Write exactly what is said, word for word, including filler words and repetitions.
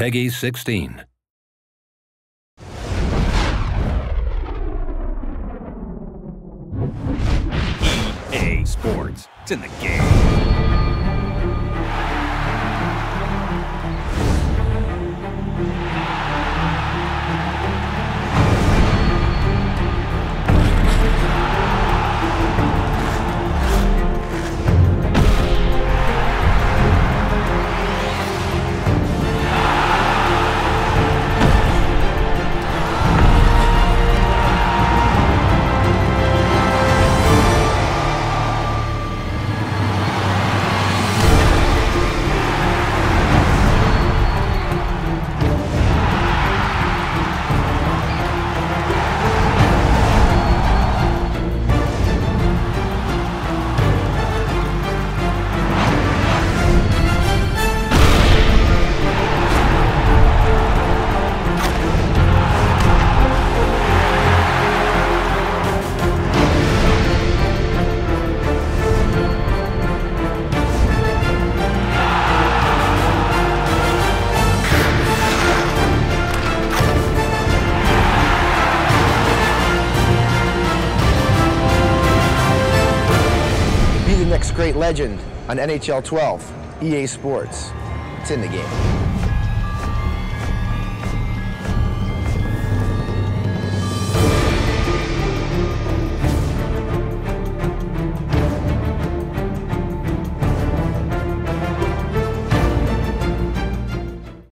Peggy sixteen. E A Sports. It's in the game. Great legend on N H L twelve, E A Sports. It's in the game.